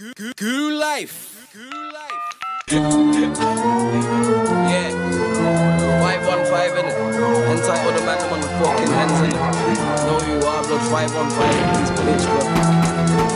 Goo life. Yeah. 515 in it. Hands tight on the man, I'm on the fucking hands in it. Know who you are, blood 515. Please bitch, bro.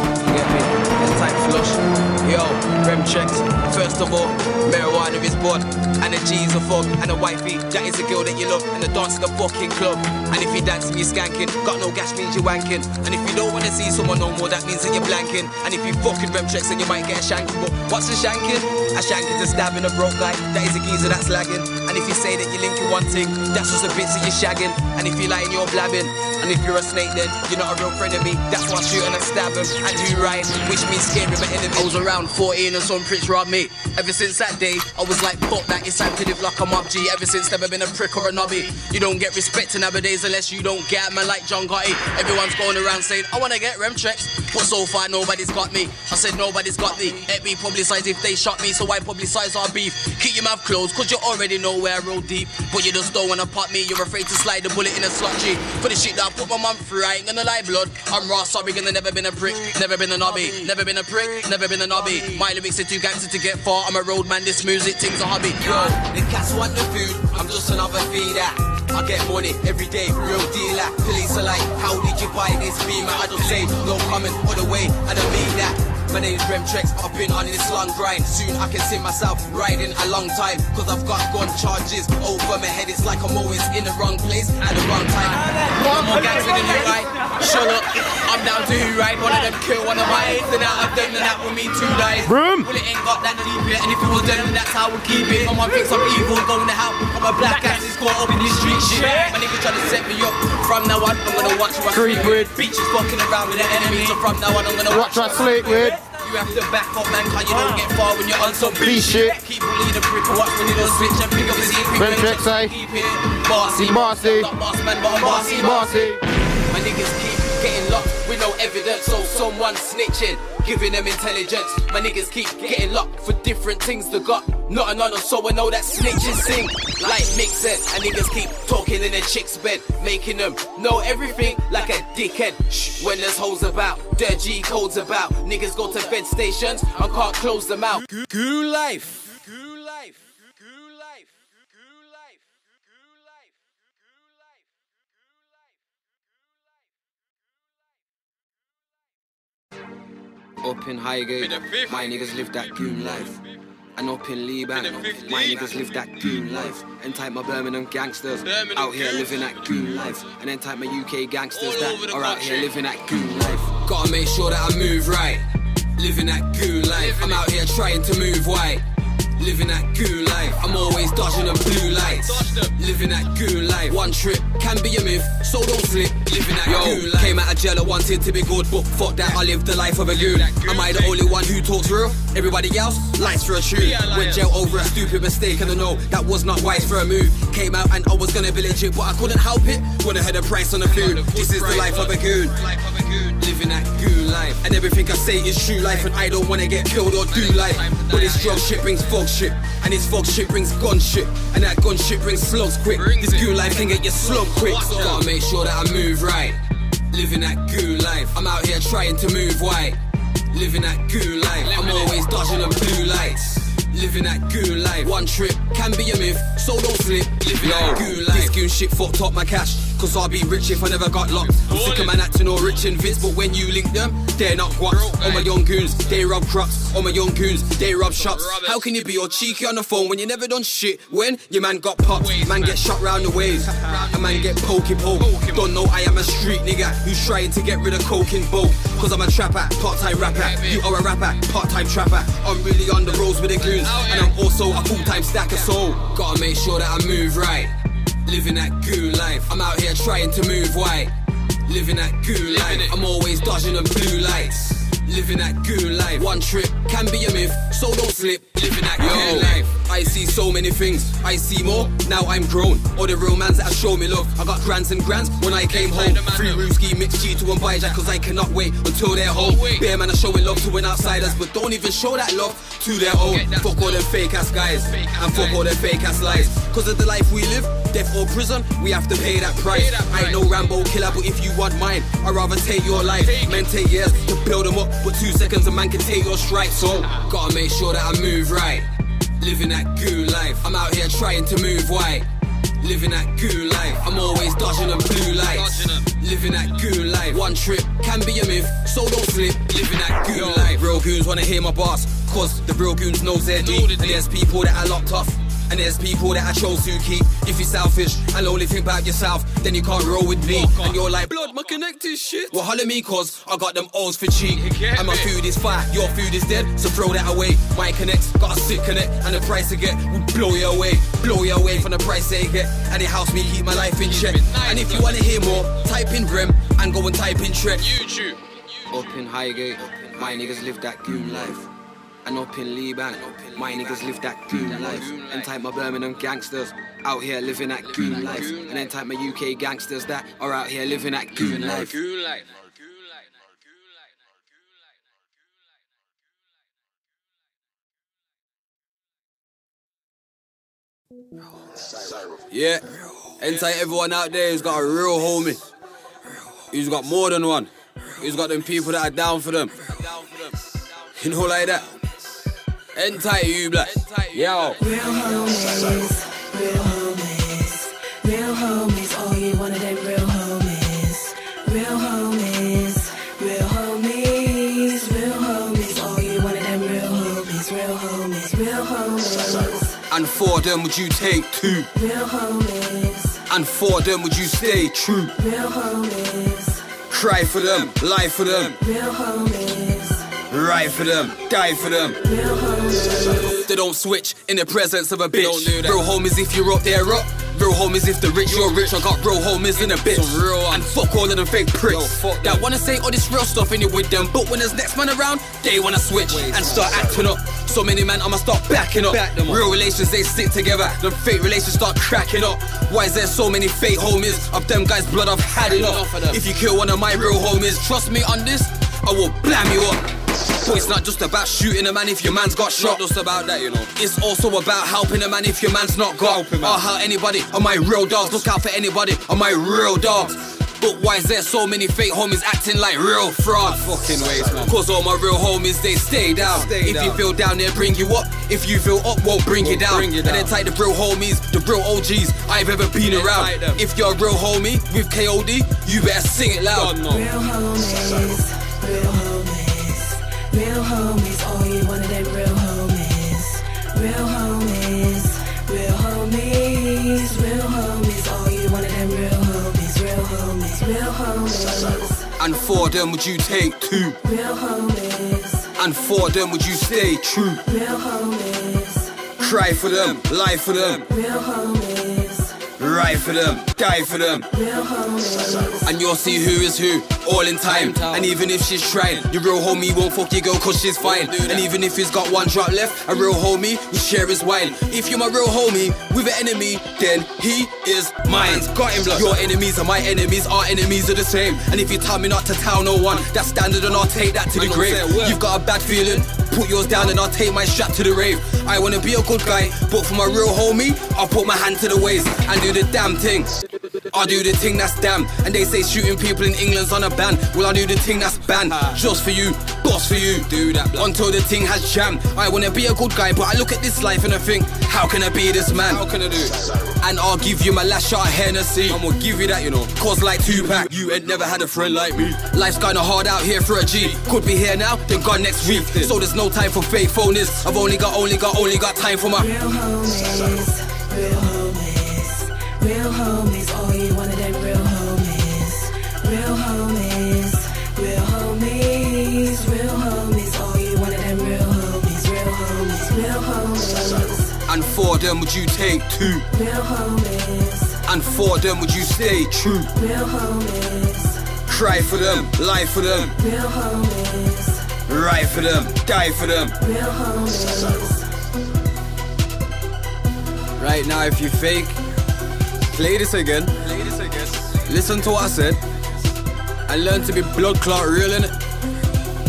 You get me? Hands tight flush. Yo, Remtrex. First of all, marijuana is blood, and the G's a fuck, and the wifey, that is a girl that you love, and the dance in the fucking club. And if you're dancing, you're skanking. Got no gas means you're wanking. And if you don't wanna see someone no more, that means that you're blanking. And if you fucking Remtrex, then you might get a shanking. But what's a shanking? A shanking to stabbing a broke guy. That is a geezer that's lagging. And if you say that you're linking one thing, that's just the bits that you're shagging. And if you're lying, you're blabbing. And if you're a snake, then you're not a real friend of me. That's why I shoot and I stab him. And you right, which means scaring my enemy. I was around 14 and some pricks robbed me. Ever since that day, I was like, fuck that, it's time to live like a mob G. Ever since, never been a prick or a nobby. You don't get respect nowadays unless you don't get man like John Gotti. Everyone's going around saying, I wanna get Remtrex, but so far nobody's got me. I said nobody's got me. Let me publicise if they shot me, so I publicise our beef. Keep your mouth closed, cause you already know where I roll deep. But you just don't wanna pot me, you're afraid to slide the bullet in a slot G. For the shit that I put my mum through, I ain't gonna lie blood. I'm raw, sorry, gonna never been a prick, never been a nobby. Never been a prick, never been a nobby. My lyrics are too gangster to get far, I'm a road man, this music thing's a hobby. Yo, the cats want the food, I'm just another feeder. I get money every day, real dealer. Police are like, how did you buy this beamer? I just say, no comment all the way, I don't mean that. My name's Remtrex, I've been on this long grind. Soon I can see myself riding a long time, cause I've got gun charges over my head. It's like I'm always in the wrong place at the wrong time. One more guys with a new ride, shut up, I'm down to who ride. One of them kill one of my aides, and out of them, then that will mean two dies. Well, it ain't got that deep yet, and if it was them, that's how we keep it. My mum thinks I'm evil, going to help. My black ass is caught up in this street shit. My nigga trying to set me up. From now on, I'm gonna watch what I sleep with. Bitches fucking around with the enemy, so from now on, I'm gonna watch what I sleep with. You have to back up, man, cause you don't get far when you're on some beat shit. Keep leading a brick, watch when you don't switch and pick up his ear. Remtrex, eh? Keep it bossy, bossy. Not boss man, but I'm bossy, bossy. My niggas keep getting locked with no evidence, so someone's snitching, giving them intelligence. My niggas keep getting locked for different things they got. Not an honor, so I know that snitches sing like mixing. And niggas keep talking in a chick's bed, making them know everything like a dickhead. Shh, when there's hoes about, their G codes about. Niggas go to fed stations and can't close them out. Goo life. Goo life. Goo life. Goo life. Goo life. Goo life. Goo life. Goo life. Up in Highgate, my niggas live that goon life. And up in Lee Bank, my niggas live that goon life. And type my Birmingham gangsters out here living that goon life. And then type my UK gangsters that are out here living that goon life. Gotta make sure that I move right, living that goon life. I'm out here trying to move white, living that goon life. I'm always dodging the blue lights, living that goon life. One trip can be a myth, so don't flip, living that goon life. Came out of jail, I wanted to be good, but fuck that, I lived the life of a goon. Am I the only one who talks real? Everybody else lies for a tune. Went jail over a stupid mistake, and I know that was not wise for a move. Came out and I was gonna be legit, but I couldn't help it when I had a price on the food. This is the life of a goon, living that goon life. And everything I say is true life, and I don't wanna get killed or do life. But this drug shit brings fog shit, and this fog shit brings gun shit, and that gun shit brings slugs quick. This goon life can get you slugged quick. Gotta make sure that I move right, living that goon life. I'm out here trying to move white, living that goon life. I'm always dodging the blue lights, living that goon life. One trip can be a myth, so don't flip, living that goon life. This goon shit fucked up my cash, cause I'll be rich if I never got locked. I'm sick of man acting all rich and vits, but when you link them, they're not guaps. All my young goons, they rob crops. All my young goons, they rob shops. How can you be all cheeky on the phone when you never done shit? When your man got popped, man get shot round the ways, a man get pokey-poke. Don't know I am a street nigga who's trying to get rid of coke in bulk. Cause I'm a trapper, part-time rapper. You are a rapper, part-time trapper. I'm really on the roads with the goons, and I'm also a full-time stacker, so gotta make sure that I move right, living that goon life. I'm out here trying to move white, living that goon life. I'm always dodging the blue lights, living that goon life. One trip can be a myth, so don't slip, living that goon life. I see so many things, I see more, now I'm grown. All the real mans that have shown me love, I got grands and grands when I came home. Free Roomski, mixed G2 and Bijack, cause I cannot wait until they're home. Bear man are showing love to an outsiders, but don't even show that love to their own. Fuck all them fake ass guys, and fuck all them fake ass lies. Cause of the life we live, death or prison, we have to pay that price. I know Rambo killer, but if you want mine, I'd rather take your life. Men take years to build them up, But 2 seconds a man can take your stripes, so gotta make sure that I move right. Living that goo life, I'm out here trying to move white. Living that goo life, I'm always dodging them blue lights. Living that goo life, one trip can be a myth, so don't slip. Living that goo life, real goons wanna hear my bars, cause the real goons knows their deep. And there's people that I locked off, and there's people that I chose to keep. If you're selfish and only think about yourself, then you can't roll with me. And you're like, blood, my connected shit. Well, holler me, cause I got them O's for cheap. And my food is fire, your food is dead, so throw that away. My connects got a sick connect, and the price I get will blow you away. Blow you away from the price they get, and it helps me keep my life in check. And if you wanna hear more, type in Rem and go and type in Trek. YouTube. Up in Highgate, my niggas live that goon life. And up in Lee Bank, my niggas live that goon life. And type my Birmingham gangsters out here living that goon life. And then type my UK gangsters that are out here living that goon life. Yeah, and type everyone out there who's got a real homie, who's got more than one, who's got them people that are down for them. You know, like that. Entire you black. Yo. Real homies, real homies, real homies. Oh, you one of them real homies. Real homies, real homies, real homies. Oh, you one of them real homies, real homies, real homies. And for them would you take two? Real homies. And for them would you stay true? Real homies. Cry for them, lie for them. Real homies. Ride for them, die for them. They don't switch in the presence of a bitch. Real homies if you're up, they're up. Real homies if the rich, you're rich. I got real homies in a bitch. And fuck all of them fake pricks that wanna say all this real stuff in it with them, but when there's next man around, they wanna switch and start acting up. So many man, I'ma start backing up. Real relations, they stick together. Them fake relations start cracking up. Why is there so many fake homies? Of them guys' blood, I've had enough. If you kill one of my real homies, trust me on this, I will blam you up. So it's not just about shooting a man if your man's got shot. Not just about that, you know. It's also about helping a man if your man's not got. Help him out. I'll help anybody on my real dogs. Look out for anybody on my real dogs. But why is there so many fake homies acting like real fraud? Fucking ways, man. Cause all my real homies, they stay down. If you feel down, they'll bring you up. If you feel up, won't bring you down. And then type the real homies, the real OGs I've ever been around. If you're a real homie with KOD, you better sing it loud. Real homies, real homies. Real homies, oh you one of them real homies. Real homies, real homies, real homies. Oh you one of them real homies, real homies, real homies. And for them would you take two? Real homies. And for them would you stay true? Real homies. Cry for them, lie for them. Real homies. Ride for them, die for them. Real homies. And you'll see who is who, all in time. And even if she's trying, your real homie won't fuck your girl cause she's fine. And even if he's got one drop left, a real homie will share his wine. If you're my real homie with an enemy, then he is mine. Got him, blood. Your enemies are my enemies, our enemies are the same. And if you tell me not to tell no one, that's standard and I'll take that to the grave. You've got a bad feeling, put yours down and I'll take my strap to the rave. I wanna be a good guy, but for my real homie, I'll put my hand to the waist and do the damn thing. I'll do the thing that's damn. And they say shooting people in England's on a ban. Well, I'll do the thing that's banned. Just for you, boss for you. Do that blood. Until the thing has jammed. I wanna be a good guy, but I look at this life and I think, how can I be this man? How can I do it? And I'll give you my last shot of Hennessy. I'm gonna give you that, you know. Cause like Tupac, you ain't never had a friend like me. Life's kinda hard out here for a G. Could be here now, then gone next week. So there's no time for faithfulness. I've only got time for my real homies. Real homies. Real homies, oh you one of them real homies. Real homies, real homies, real homies. Oh you one of them real homies, real homies, real homies. And for them would you take two? Real homies. And for them would you stay true? Real homies. Cry for them, lie for them. Real homies. Ride for them, die for them. Real homies. Right now if you fake, play this again, listen to what I said, and learn to be blood clot real in it.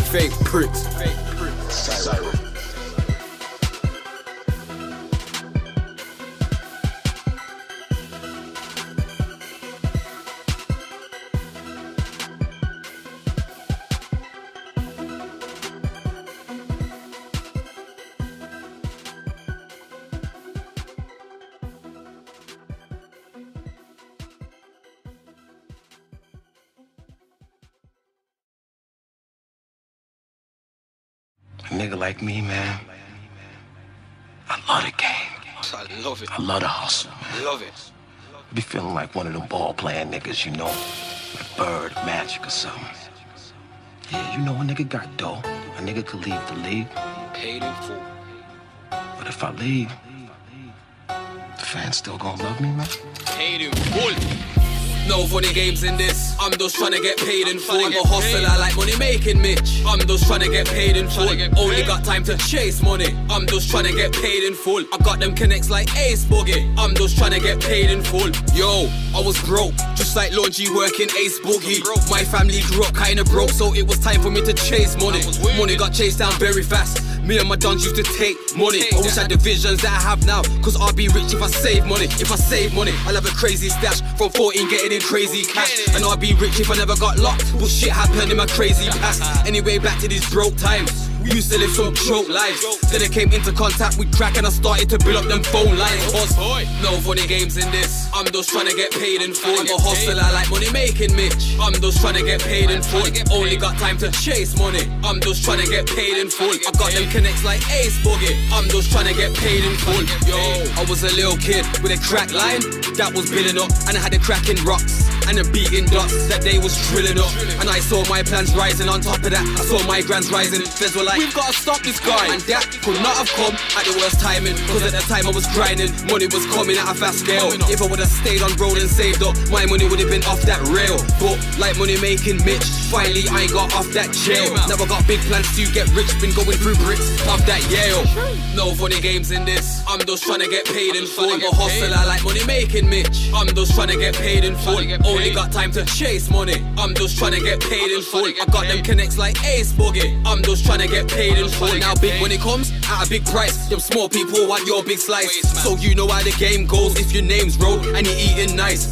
Fake pricks. Fake pricks. A nigga like me, man, I love the game. I love it. I love the hustle, man. Love it. I be feeling like one of them ball-playing niggas, you know, like Bird, Magic or something. Yeah, you know, a nigga got dough. A nigga could leave the league. Paid in full. But if I leave, the fans still gonna love me, man? Paid in full. No funny games in this. I'm just trying to get paid in full. I'm a hustler like money making Mitch. I'm just trying to get paid in full. Only got time to chase money. I'm just trying to get paid in full. I got them connects like Ace Boogie. I'm just trying to get paid in full. Yo, I was broke, just like laundry working Ace Boogie. My family grew up kinda broke, so it was time for me to chase money. Money got chased down very fast. Me and my dons used to take money. I wish I had the visions that I have now, cause I'll be rich if I save money. If I save money, I'll have a crazy stash. From 14 getting in crazy cash. And I'll be rich if I never got locked. Bullshit happened in my crazy past. Anyway, back to these broke times. We used to live some joke lives. Then I came into contact with crack and I started to build up them phone lines. No funny games in this. I'm just trying to get paid in full. I'm a hustler like money making Mitch. I'm just trying to get paid in full. Only got time to chase money. I'm just trying to get paid in full. I got them connects like Ace Boogie. I'm just trying to get paid in full. Yo, I was a little kid with a crack line that was building up, and I had the cracking rocks and the beating dots that they was drilling up. And I saw my plans rising. On top of that, I saw my grands rising. Feds were like, we've got to stop this guy. And that could not have come at the worst timing, cause at the time I was grinding. Money was coming at a fast scale. If I would have stayed on road and saved up, my money would have been off that rail. But like money making Mitch, finally I got off that jail. Now I got big plans to get rich. Been going through bricks off that Yale. No funny games in this. I'm just trying to get paid in full. I'm a hustler like money making Mitch. I'm just trying to get paid in full. Only got time to chase money. I'm just trying to get paid in full. I got them connects like Ace Boogie. I'm just trying to get paid in full. Now big when it comes at a big price. Them small people want your big slice. So you know how the game goes. If your name's road and you're eating nice,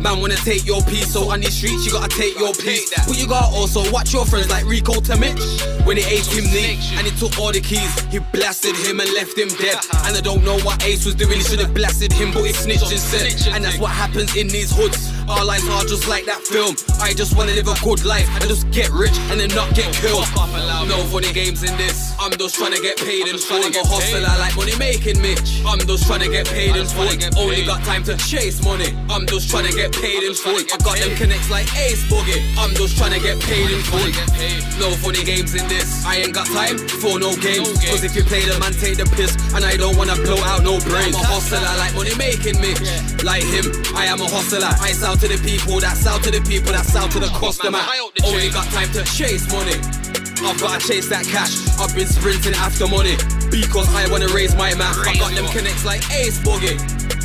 man wanna take your piece. So on these streets you gotta take your piece. But you gotta also watch your friends like Rico to Mitch. When it aged him neat and it took all the keys, he blasted him and left him dead. And I don't know what Ace was doing. He should've blasted him, but he snitched instead. And that's what happens in these hoods. Our lives are just like that film. I just wanna live a good life and just get rich and then not get killed. No funny games in this. I'm just trying to get paid in full. I'm a hustler like money making Mitch. I'm just trying to get paid in full. Only got time to chase money. I'm just trying to get paid in full. I got them connects like Ace Boogie. I'm just trying to get paid in full. No funny games in this. I ain't got time for no games, cause if you play the man take the piss, and I don't wanna blow out no brains. I'm a hustler like money making Mitch. Like him, I am a hustler. I sound to the people, that's out to the people, that's out to the customer. Only got time to chase money. I've gotta chase that cash. I've been sprinting after money because I wanna raise my man. I got them connects like Ace Boogie.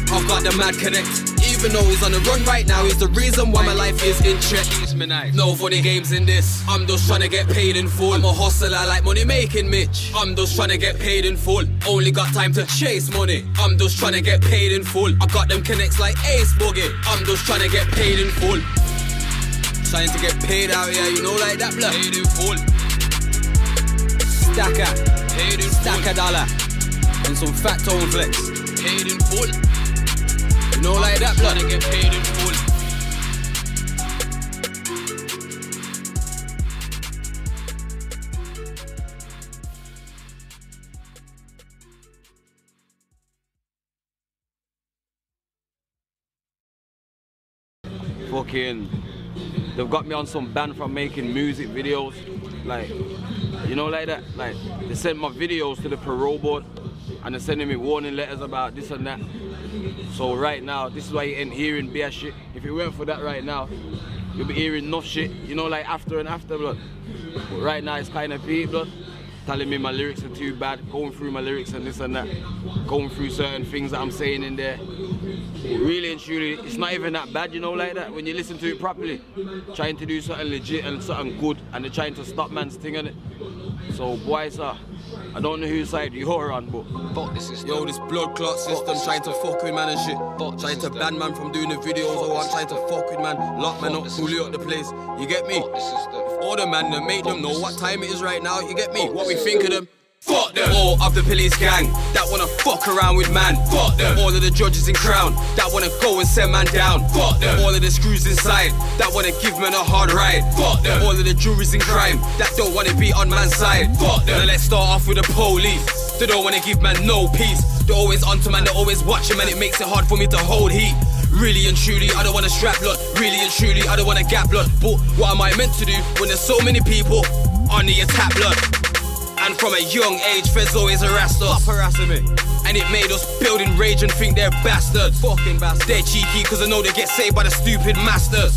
I've got the mad connect. Even though he's on the run right now, he's the reason why my life is in check. No funny games in this. I'm just trying to get paid in full. I'm a hustler like money making Mitch. I'm just trying to get paid in full. Only got time to chase money. I'm just trying to get paid in full. I got them connects like Ace Boogie. I'm just trying to get paid in full. Trying to get paid out here, you know, like that, blood. Paid in full. Stacker. Paid in full. Stacker dollar. And some fat tone flex. Paid in full. You know, like that, blood. Trying to get paid in full. They've got me on some ban from making music videos, like, you know, like that. Like, they sent my videos to the parole board and they're sending me warning letters about this and that. So right now, this is why you ain't hearing bare shit. If it weren't for that right now, you'll be hearing enough shit, you know, like after and after, blood. But right now it's kind of peak, blood, telling me my lyrics are too bad, going through my lyrics and this and that, going through certain things that I'm saying in there. Really and truly, it's not even that bad, you know, like that, when you listen to it properly. Trying to do something legit and something good, and they're trying to stop man's thing on it. So, boy, sir, I don't know whose side you're on, but fuck this system. Yo, this blood clot system trying to fuck with man and shit. Trying to ban man from doing the videos, or I'm trying to fuck with man, lock man up, bully up the place. You get me? If all the man, they make them know what time it is right now, you get me? What we think of them? Fuck them. All of the police gang that wanna fuck around with man. Fuck them. All of the judges in crown that wanna go and send man down. Fuck them. All of the screws inside that wanna give man a hard ride. Fuck them. All of the juries in crime that don't wanna be on man's side. Fuck them. Now let's start off with the police. They don't wanna give man no peace. They're always onto man, they're always watching man. It makes it hard for me to hold heat. Really and truly, I don't wanna strap blood. Really and truly, I don't wanna gap blood. But what am I meant to do when there's so many people on the attack blood? And from a young age, Feds always harassed us. Stop harassing me. And it made us build in rage and think they're bastards. Fucking bastards. They're cheeky cause I know they get saved by the stupid masters.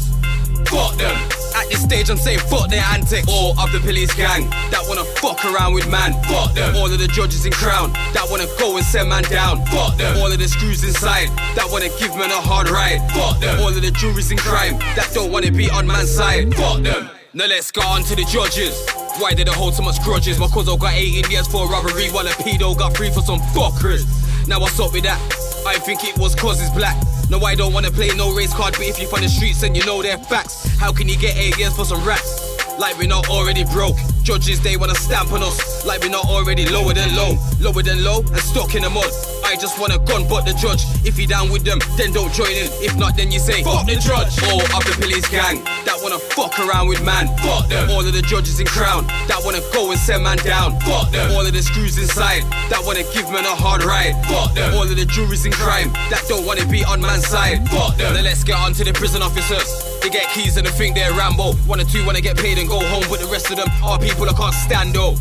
Fuck them. At this stage I'm saying fuck their antics. All of the police gang that wanna fuck around with man. Fuck them. All of the judges in crown that wanna go and send man down. Fuck them. All of the screws inside that wanna give man a hard ride. Fuck them. All of the juries in crime that don't wanna be on man's side. Fuck them. Now let's go on to the judges. Why did I hold so much grudges? My cousin got 18 years for a robbery while a pedo got free for some fuckers. Now what's up with that? I think it was cause it's black. No, I don't wanna play no race card, but if you find the streets then you know they're facts. How can you get 8 years for some rats? Like we're not already broke. Judges, they wanna stamp on us. Like we're not already lower than low. Lower than low and stuck in the mud. I just want a gun, but the judge. If you down with them, then don't join in. If not, then you say, fuck the judge. All of the police gang that wanna fuck around with man. Fuck them. All of the judges in crown that wanna go and send man down. Fuck them. All of the screws inside that wanna give man a hard ride. Fuck them. All of the juries in crime that don't wanna be on man's side. Fuck them. Now let's get on to the prison officers. They get keys and they think they're Rambo. One or two wanna get paid and go home, but the rest of them are people I can't stand though.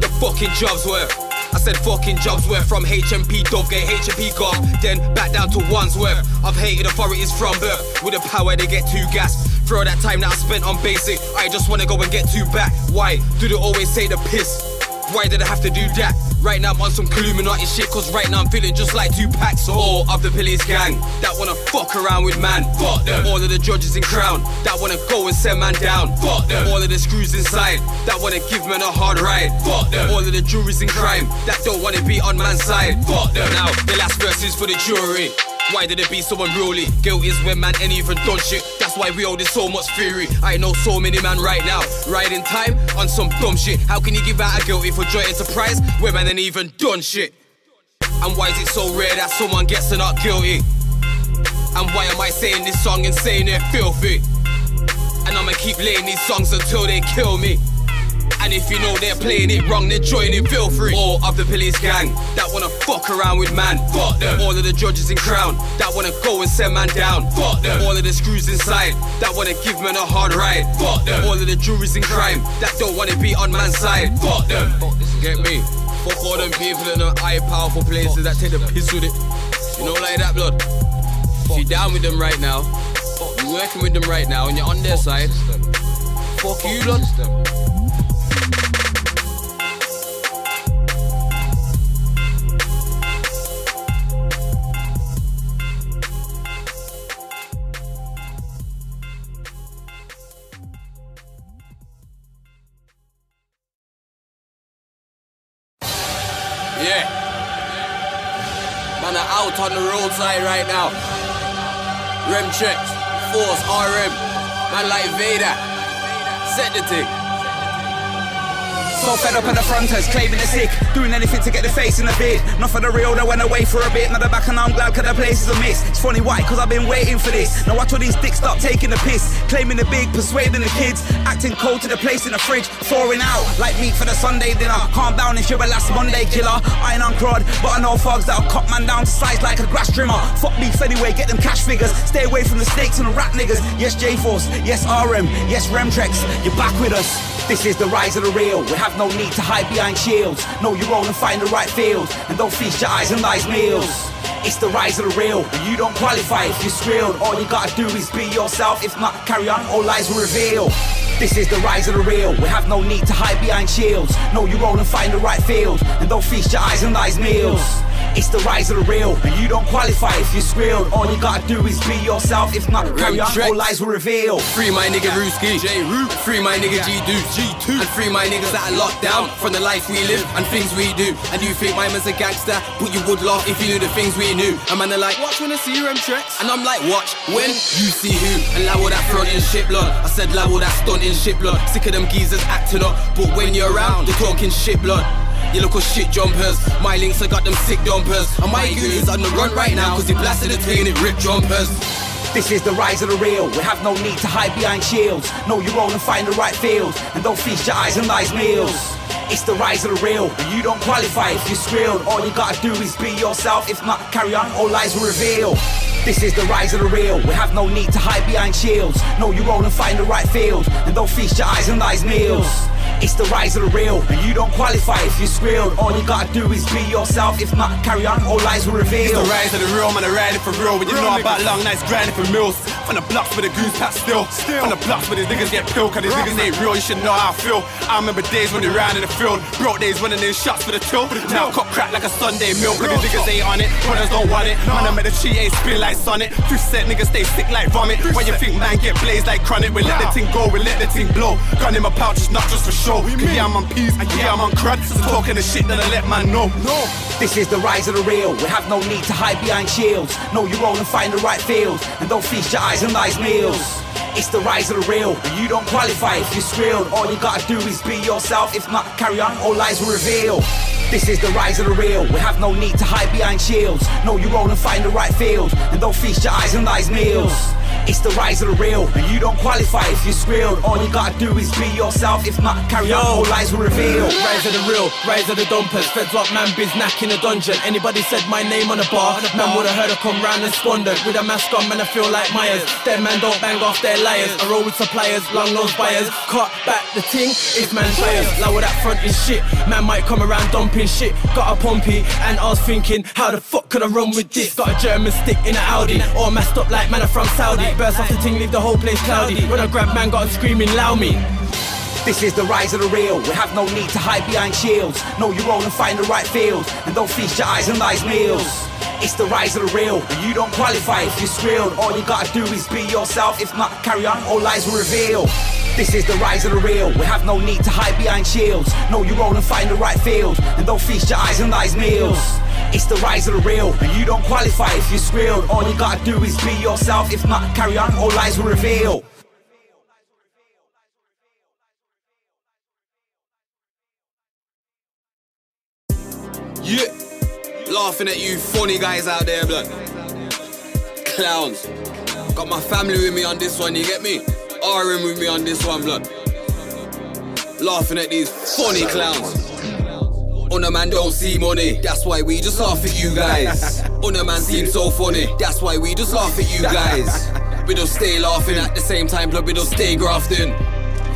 The fucking jobs were. I said fucking jobs were from HMP Dovegate, HMP Goff, then back down to Wandsworth. I've hated authorities from birth. With the power they get too gassed. For all that time that I spent on basic, I just wanna go and get two back. Why do they always take the piss? Why did I have to do that? Right now I'm on some Illuminati shit, cause right now I'm feeling just like Tupac. So all of the police gang that wanna fuck around with man. Fuck them. All of the judges in crown that wanna go and send man down. Fuck them. All of the screws inside that wanna give man a hard ride. Fuck them. All of the juries in crime that don't wanna be on man's side. Fuck them. Now the last verse is for the jury. Why did it be so unruly? Guilt is when man ain't even done shit. That's why we all did so much fury. I know so many man right now riding time on some dumb shit. How can you give out a guilty for joy and surprise when man ain't even done shit? And why is it so rare that someone gets a not guilty? And why am I saying this song and saying they're filthy? And I'ma keep laying these songs until they kill me. And if you know they're playing it wrong, then join it, feel free. All of the police gang that wanna fuck around with man. Fuck them. All of the judges in crown that wanna go and send man down. Fuck them. All of the screws inside that wanna give man a hard ride. Fuck them. All of the juries in crime that don't wanna be on man's side. Fuck them. Get me? Fuck all them people in them high powerful places that take the piss with it. You know, like that blood. If you down with them right now, you're working with them right now and you're on their side, fuck you blood. Yeah, man are out on the roadside right now. Remtrex, Force, RM, man like Vader, set the thing. So fed up at the fronters, claiming the sick, doing anything to get the face in the bid. Not for the real, they went away for a bit. Now they're back and I'm glad cause the place is a mix. It's funny why, cause I've been waiting for this. Now watch all these dicks stop taking the piss, claiming the big, persuading the kids, acting cold to the place in the fridge, thawing out like meat for the Sunday dinner. Calm down if you're a last Monday killer. I ain't on crud, but I know fogs that'll cut man down to size like a grass trimmer. Fuck beef anyway, get them cash figures. Stay away from the snakes and the rat niggas. Yes J-Force, yes RM, yes Remtrex, you're back with us. This is the rise of the real. We have no need to hide behind shields. Know your own and find the right field, and don't feast your eyes on nice meals. It's the rise of the real. You don't qualify if you're shrilled. All you gotta do is be yourself. If not, carry on, all lies will reveal. This is the rise of the real. We have no need to hide behind shields. Know your own and find the right field, and don't feast your eyes on nice meals. It's the rise of the real, and you don't qualify if you're shrilled. All you gotta do is be yourself. If not, carry on, all lies will reveal. Free my nigga Rooski, J Root. Free my nigga G2, and free my niggas that are locked down from the life we live and things we do. And you think my man's a gangster, but you would laugh if you knew the things we knew. And man are like, watch when I see Remtrex, and I'm like, watch when you see who. And loud that frontin' shit blood. I said loud that stuntin' shit blood. Sick of them geezers acting up, but when you're around, they're talking shit blood. You local shit jumpers. My links, I got them sick dumpers. And my goonies on the run right now, cause he blasted the team and ripped jumpers. This is the rise of the real. We have no need to hide behind shields. Know your role and find the right field. And don't feast your eyes on nice meals. It's the rise of the real, and you don't qualify if you're squealed. All you gotta do is be yourself. If not, carry on, all lies will reveal. This is the rise of the real. We have no need to hide behind shields. Know your role and find the right field. And don't feast your eyes on nice meals. It's the rise of the real, and you don't qualify if you're squealed. All you gotta do is be yourself. If not, carry on, all lies will reveal. It's the rise of the real, man, I ride it for real. When you know about long nights grinding for meals. From the blocks where the goons pack still. From the blocks where these niggas get pilled. Cause these niggas ain't real, you should know how I feel. I remember days when they ran in the field. Broke days running in shots for the till. Now cop crack like a Sunday meal. Niggas niggas ain't on it, brothers don't want it. Man, I met the cheat, ain't spin like Sonnet. 2% niggas stay sick like vomit. When you think man get blazed like chronic. We let the thing go, we let the thing blow. Gun in my pouch, it's not just for show. Yeah, I'm on peas, and yeah, I'm on crud. So talking the shit that I let man know. This is the rise of the real. We have no need to hide behind shields. Know your role and find the right field. And don't feast your eyes and nice meals. It's the rise of the real, and you don't qualify if you're squealed. All you gotta do is be yourself. If not, carry on, all lies will reveal. This is the rise of the real. We have no need to hide behind shields. Know your role and find the right field. And don't feast your eyes on nice meals. It's the rise of the real, and you don't qualify if you're squealed. All you gotta do is be yourself. If not, carry on, all lies will reveal. Rise of the real, rise of the dumpers. Feds up man biz knack in a dungeon. Anybody said my name on a bar, man would've heard I come round and squandered. With a mask on, man I feel like Myers. Dead man don't bang off, they're liars. I roll with suppliers, long nose buyers. Cut back the ting, if man fires. Like with that front is shit, man might come around dumping shit. Got a pumpy, and I was thinking, how the fuck could I run with this? Got a German stick in an Audi, all masked up like man I'm from Saudi. Burst off the ting, leave the whole place cloudy. When I grab man, got a screaming loud me. This is the rise of the real. We have no need to hide behind shields. Know your role and find the right field. And don't feast your eyes on nice meals. It's the rise of the real, and you don't qualify if you're squealed. All you gotta do is be yourself. If not, carry on, all lies will reveal. This is the rise of the real. We have no need to hide behind shields. Know your role and find the right field. And don't feast your eyes on nice meals. It's the rise of the real, and you don't qualify if you're squealed. All you gotta do is be yourself. If not, carry on, all lies will reveal. Yeah, laughing at you funny guys out there, blood. Clowns. Got my family with me on this one, you get me? RM with me on this one, blood. Laughing at these funny clowns. Other man don't see money, that's why we just laugh at you guys. Other man seems so funny, that's why we just laugh at you guys. We just stay laughing at the same time, blood, we just stay grafting.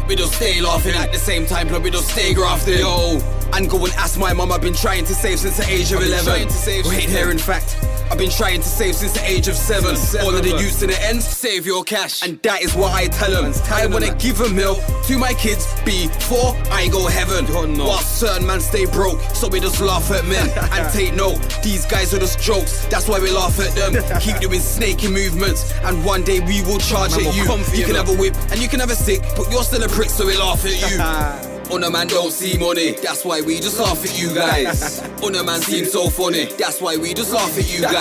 We just stay laughing at the same time, blood, we just stay grafting. Yo, and go and ask my mum, I've been trying to save since the age of 11. Wait there, in fact, I've been trying to save since the age of 7. All of the use in the ends, save your cash. And that is what I tell them. I wanna give a meal to my kids before I go heaven. But certain man stay broke, so we just laugh at men. And take note, these guys are just jokes, that's why we laugh at them. Keep doing snaky movements, and one day we will charge at you. You can have a whip, and you can have a stick, but you're still a prick, so we laugh at you. Other man don't see money, that's why we just laugh at you guys. Other man seems so funny, that's why we just laugh at you guys.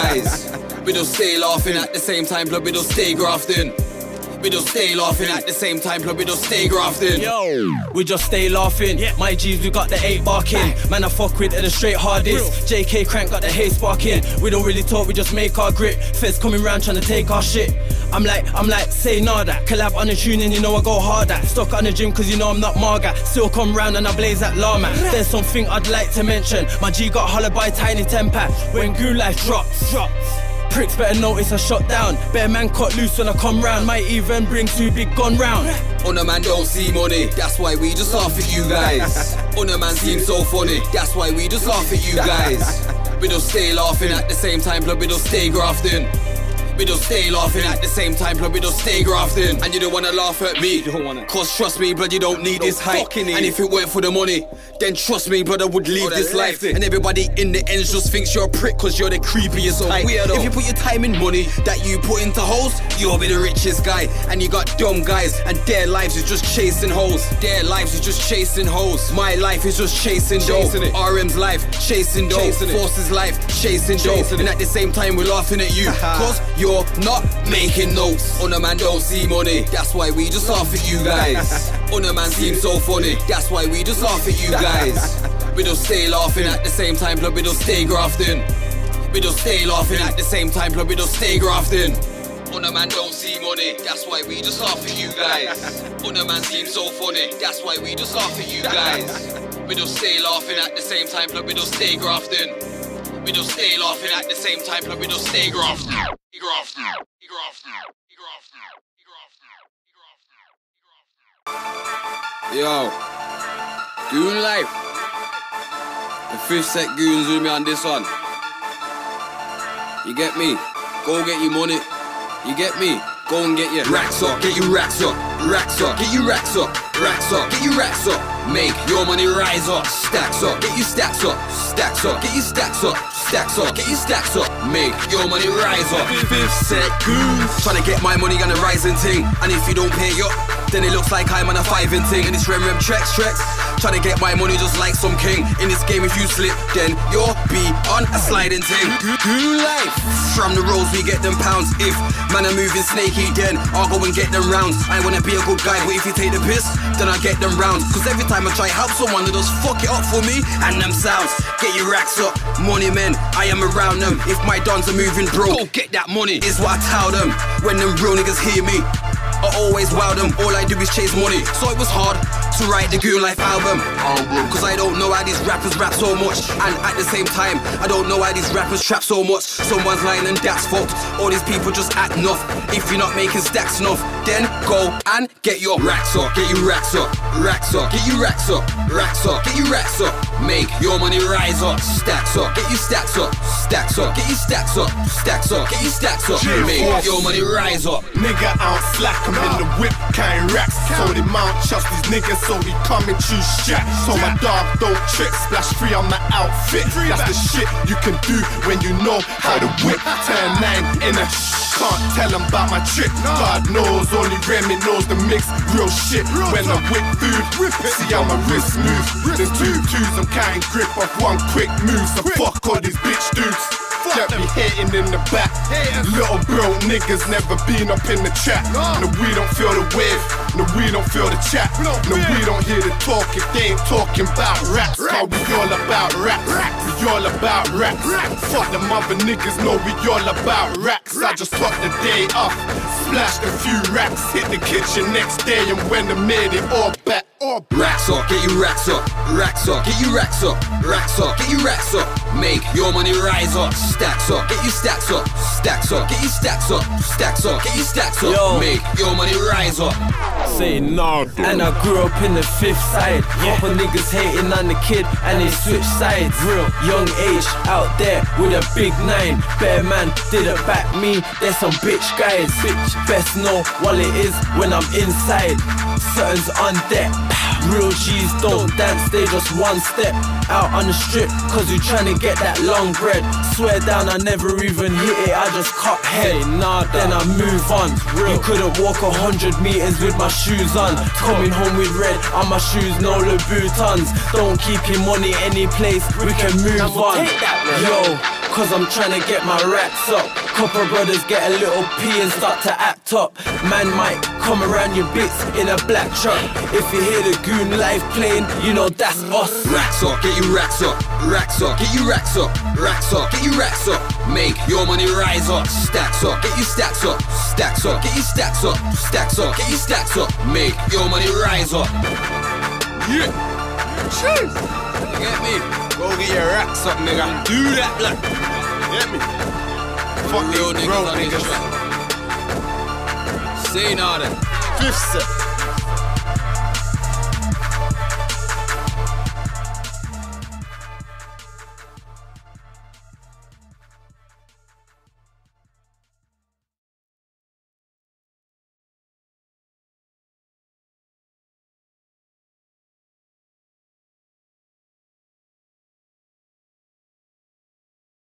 We just stay laughing at the same time, blood, we just stay grafting. We just stay laughing at the same time, blood, we just stay grafting. Yo, we just stay laughing, yeah. My G's, we got the 8 barking. Man I fuck with at the straight hardest. JK Crank got the hay sparking. We don't really talk, we just make our grip. Feds coming round trying to take our shit. I'm like, say nada. Collab on the tune and you know I go harder. Stuck on the gym cause you know I'm not Marga. Still come round and I blaze that llama. There's something I'd like to mention. My G got hollered by Tiny Temper. When Goon Life drops. Pricks better notice I shut down. Better man cut loose when I come round. Might even bring 2 big gun round. Other man don't see money, that's why we just laugh at you guys. Other man seems so funny, that's why we just laugh at you guys. We just stay laughing at the same time, blood, we just stay grafting. We just stay laughing at the same time, blood, we just stay grafting. And you don't wanna laugh at me, cause trust me, blood, you don't need this hype. And if it weren't for the money, then trust me, brother, I would leave this life. And everybody in the ends just thinks you're a prick cause you're the creepiest type. If you put your time and money that you put into holes, you'll be the richest guy. And you got dumb guys and their lives is just chasing holes. Their lives is just chasing holes. My life is just chasing dough. RM's life, chasing dough. Force's life, chasing dough. And at the same time we're laughing at you cause you're not making notes. Other man don't see money, that's why we just laugh at you guys. Other man seems so funny, that's why we just laugh at you guys. we don't stay laughing at the same time, blood, we don't stay grafting. We don't stay laughing at the same time, blood, we don't stay grafting. Other man don't see money, that's why we just laugh at you guys. Other man seems so funny, that's why we just laugh at you guys. We don't stay laughing at the same time, blood, we don't stay grafting. We don't stay laughing at the same time, blood, we don't stay grafting. Yo, Goon Life. The 5th set goons with me on this one. You get me? Go get your money. You get me? Go and get your racks up, get you racks up, racks up, get you racks up, racks up, get you racks up. Make your money rise up, stacks up, get you stacks up, stacks up, get you stacks up, stacks up, get you stacks up. Make your money rise up. 5th set goons. Tryna get my money on the rising ting, and if you don't pay up, then it looks like I'm on a 5 and ting. And it's Remtrex. Tryna get my money just like some king. In this game, if you slip, then you'll be on a sliding ting. Goon Life. From the rolls we get them pounds. If man are moving snaky, then I'll go and get them rounds. I wanna be a good guy, but if you take the piss, then I get them rounds. Cause every time I try help someone, they just fuck it up for me and them sounds. Get your racks up, money men, I am around them. If my dons are moving bro, go get that money, is what I tell them. When them real niggas hear me, I always wow them, all I do is chase money. So it was hard to write the Goon Life album, cause I don't know how these rappers rap so much, and at the same time I don't know how these rappers trap so much. Someone's lying and that's fucked, all these people just act nuff. If you're not making stacks nuff, then go and get your racks up, get your racks up, racks up, get your racks up, racks up, get your racks up. Make your money rise up, stacks up, get your stacks up, stacks up, get your stacks up, stacks up, get your stacks up. Make your money rise up. Nigga, I don't slack, I'm in the whip, carrying racks. So they mount trust these niggas, so they come and choose shit. So my dog don't trick, splash free on my outfit. That's the shit you can do when you know how to whip. Turn 9 in a can't tell them about my trick. God knows, only Remy knows the mix. Real shit, when I whip food, see how my wrist moves. There's 2 twos, I'm counting grip off one quick move. So fuck all these bitch dudes. Don't be hating in the back. Little bro niggas never been up in the trap. No, we don't feel the wave. No, we don't feel the chat. No, we don't hear the talk if they ain't talking about raps. Cause we all about raps. We all about raps. Fuck them other niggas, no, we all about racks. I just fucked the day off, splashed a few racks, hit the kitchen next day, and when I made it all back. Racks up, get your racks up, racks up, get your racks up, racks up, get your racks up. Make your money rise up, stacks up, get your stacks up, stacks up, get your stacks up, stacks up, get your stacks up. Yo. Make your money rise up. Say no. And I grew up in the 5th side. Proper niggas hating on the kid and they switch sides. Real young age out there with a big 9. Bear man didn't back me. There's some bitch guys. Bitch, best know what it is when I'm inside. Certain's on deck. Real G's don't dance, they just one step out on the strip, cause you tryna get that long bread. Swear down, I never even hit it, I just cop head. Nah, then I move on. You couldn't walk 100 meters with my shoes on. Coming home with red on my shoes, no Louboutins. Don't keep your money any place, we can move on. Yo, cause I'm tryna get my racks up. Couple brothers get a little pee and start to act up. Man might come around your bits in a black truck. If you hear the Goon Life playing, you know that's us. Racks up, get you racks up, racks up, get you racks up, racks up, get you racks up. Make your money rise up, stacks up, get you stacks up, stacks up, get you stacks up, stacks up, get you stacks up. Make your money rise up. Yeah, cheers. You get me? Go get your racks up, nigga. Do that, black. Get me? Fuck your niggas on this track. Say nada. 5th set.